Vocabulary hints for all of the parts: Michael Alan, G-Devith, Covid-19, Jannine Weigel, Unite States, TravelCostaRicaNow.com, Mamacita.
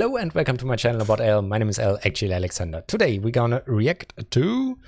Hello and welcome to my channel about L. My name is L, actually Alexander. Today we're gonna react to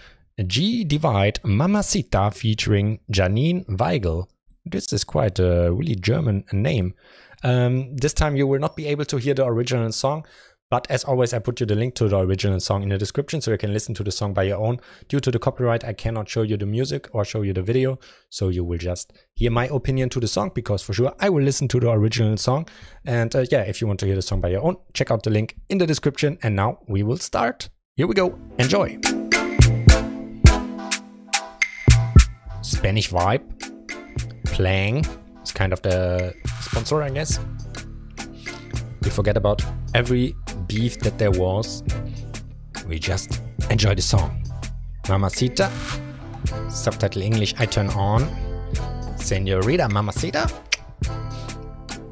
G-Devith Mamacita featuring Jannine Weigel. This is quite a really German name. This time you will not be able to hear the original song, but as always I put you the link to the original song in the description so you can listen to the song by your own. Due to the copyright I cannot show you the music or show you the video, so you will just hear my opinion to the song, because for sure I will listen to the original song. And yeah, if you want to hear the song by your own, check out the link in the description. And now we will start. Here we go, enjoy! Spanish vibe, playing, it's kind of the sponsor I guess. We forget about every beef that there was. We just enjoy the song. Mamacita. Subtitle English I turn on. Senorita Mamacita.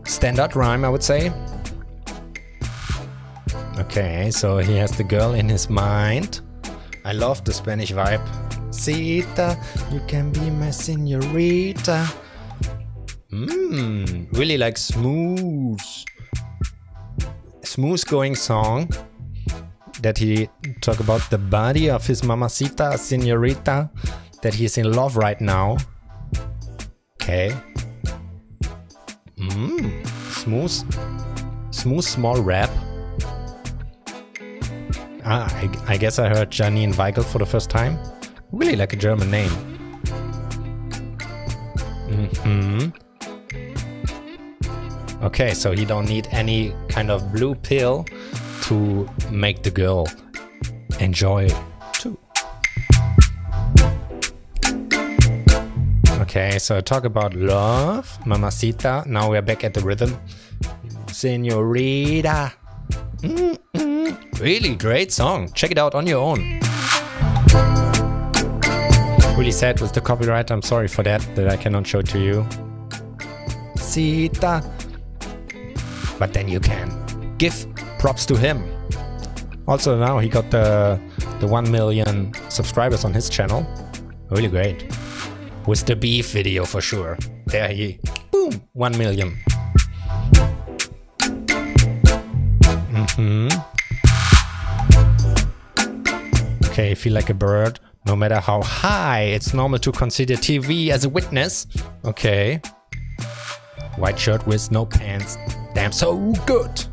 Standard rhyme I would say. Okay, so he has the girl in his mind. I love the Spanish vibe. Cita, you can be my senorita. Really like smooth going song that he talk about the body of his mamacita, senorita, that he's in love right now. Okay. Smooth small rap. I guess I heard Jannine Weigel for the first time. Really like a German name. Okay, so he don't need any kind of blue pill to make the girl enjoy too. Okay, so talk about love, Mamacita. Now we are back at the rhythm. Senorita. Really great song. Check it out on your own. Really sad with the copyright. I'm sorry for that I cannot show to you. Cita. But then you can give props to him. Also now he got the 1 million subscribers on his channel. Really great. With the beef video for sure. There he, boom, 1 million. Okay, feel like a bird. No matter how high, it's normal to consider TV as a witness. Okay. White shirt with no pants. Damn, so good.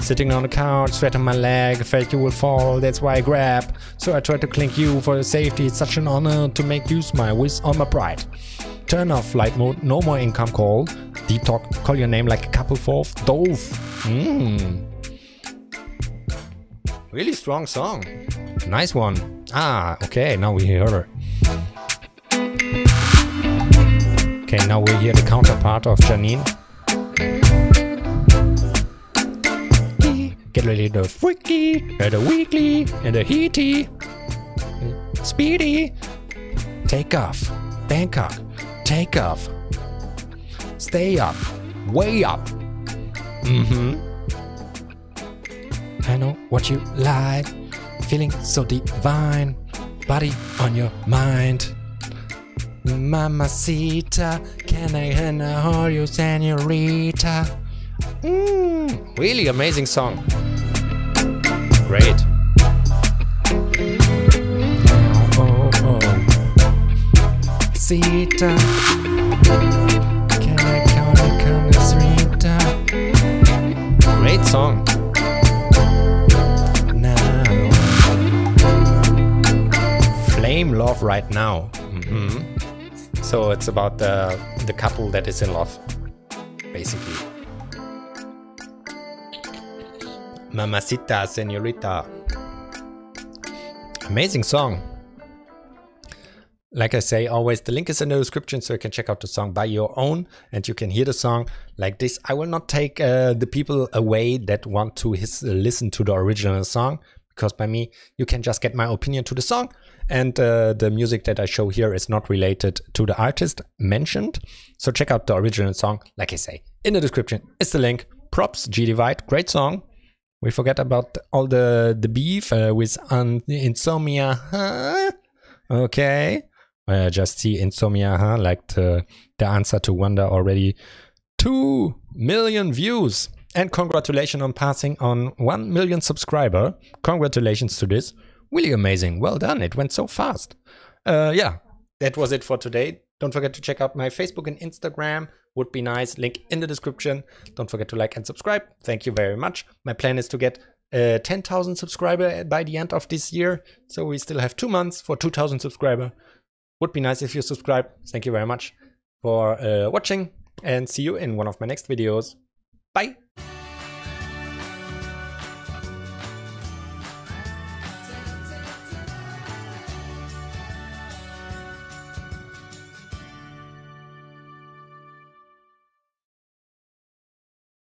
Sitting on the couch, sweat on my leg, felt you will fall, that's why I grab. So I try to clink you for your safety, it's such an honor to make you smile with all my pride. Turn off flight mode, no more income call. Deep talk, call your name like a couple fourth dove. Really strong song. Nice one. Okay, now we hear her. Okay, now we hear the counterpart of Jannine. Get ready to freaky, the weekly, and the heaty. Speedy. Take off. Bangkok. Take off. Stay up. Way up. I know what you like. Feeling so divine. Body on your mind. Mamacita, can I handle you, senorita? Really amazing song. Great. Sita, can I count you, senorita? Great song. Now, flame love right now. So it's about the couple that is in love, basically. Mamacita, senorita. Amazing song. Like I say always, the link is in the description so you can check out the song by your own and you can hear the song like this. I will not take the people away that want to listen to the original song, because by me you can just get my opinion to the song. And the music that I show here is not related to the artist mentioned. So check out the original song, like I say, in the description. It's the link. Props, G-Devith. Great song. We forget about all the beef with Insomnia. Okay. Just see Insomnia, like the answer to Wonder already. 2 million views. And congratulations on passing on 1 million subscriber. Congratulations to this. Really amazing. Well done. It went so fast. Yeah, that was it for today. Don't forget to check out my Facebook and Instagram. Would be nice. Link in the description. Don't forget to like and subscribe. Thank you very much. My plan is to get 10,000 subscriber by the end of this year. So we still have 2 months for 2,000 subscriber. Would be nice if you subscribe. Thank you very much for watching, and see you in one of my next videos. Bye.